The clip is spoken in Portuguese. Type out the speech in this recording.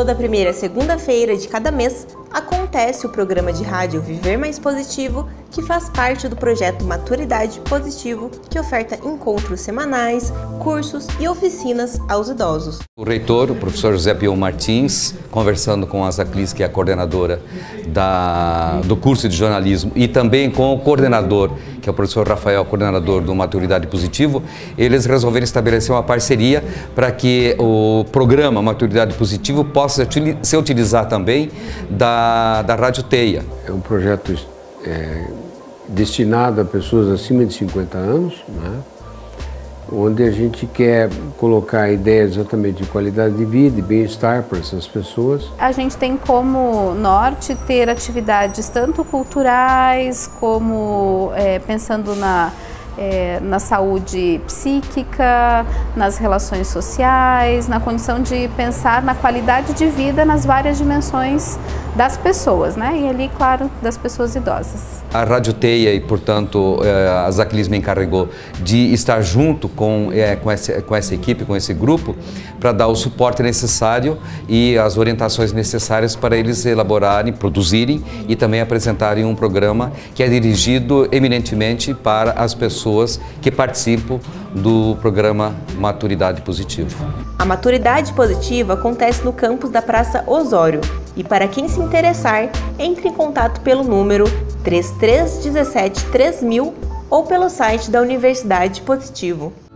Toda primeira segunda-feira de cada mês acontece o programa de rádio Viver Mais Positivo, que faz parte do projeto Maturidade Positivo, que oferta encontros semanais, cursos e oficinas aos idosos. O reitor, o professor José Pio Martins, conversando com a Zaclis, que é a coordenadora do curso de jornalismo, e também com o coordenador, que é o professor Rafael, coordenador do Maturidade Positivo, eles resolveram estabelecer uma parceria para que o programa Maturidade Positivo possa se utilizar também da Rádio Teia. É um projeto destinado a pessoas acima de 50 anos, né? Onde a gente quer colocar ideias exatamente de qualidade de vida e bem-estar para essas pessoas. A gente tem como norte ter atividades tanto culturais, como pensando na saúde psíquica, nas relações sociais, na condição de pensar na qualidade de vida nas várias dimensões das pessoas, né? E ali, claro, das pessoas idosas. A Rádio Teia, e portanto a Zaclis me encarregou de estar junto com essa equipe, com esse grupo, para dar o suporte necessário e as orientações necessárias para eles elaborarem, produzirem e também apresentarem um programa que é dirigido eminentemente para as pessoas que participam do programa Maturidade Positivo. A Maturidade Positiva acontece no campus da Praça Osório e, para quem se interessar, entre em contato pelo número 3317 3000 ou pelo site da Universidade Positivo.